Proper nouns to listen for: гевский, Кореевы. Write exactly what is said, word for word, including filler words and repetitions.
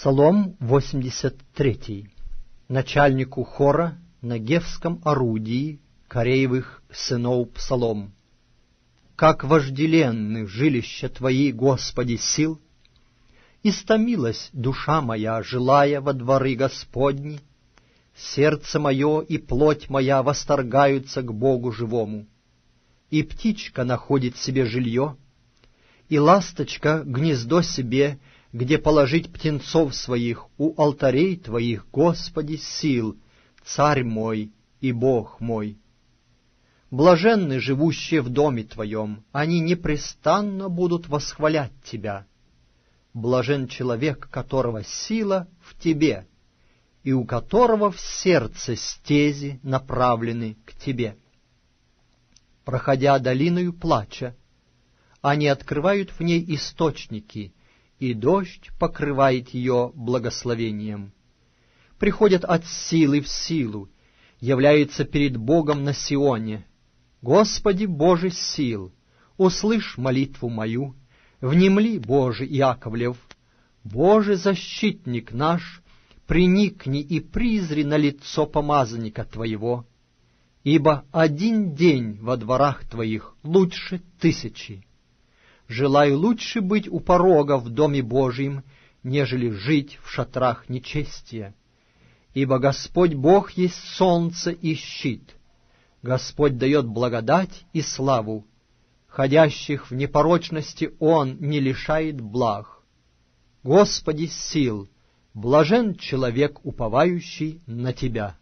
Псалом восемьдесят три. Начальнику хора на гевском орудии Кореевых сынов псалом. Как вожделенны жилища Твои, Господи, сил! Истомилась душа моя, желая во дворы Господни, сердце мое и плоть моя восторгаются к Богу живому. И птичка находит себе жилье, и ласточка гнездо себе, где положить птенцов своих у алтарей Твоих, Господи, сил, Царь мой и Бог мой. Блаженны живущие в доме Твоем, они непрестанно будут восхвалять Тебя. Блажен человек, которого сила в Тебе, и у которого в сердце стези направлены к Тебе. Проходя долиною плача, они открывают в ней источники, и дождь покрывает ее благословением. Приходят от силы в силу, является перед Богом на Сионе. Господи Боже сил, услышь молитву мою, внемли, Боже Иаковлев, Боже защитник наш, приникни и призри на лицо помазанника Твоего, ибо один день во дворах Твоих лучше тысячи. Желаю лучше быть у порога в доме Божьем, нежели жить в шатрах нечестия. Ибо Господь Бог есть солнце и щит. Господь дает благодать и славу. Ходящих в непорочности Он не лишает благ. Господи сил, блажен человек, уповающий на Тебя.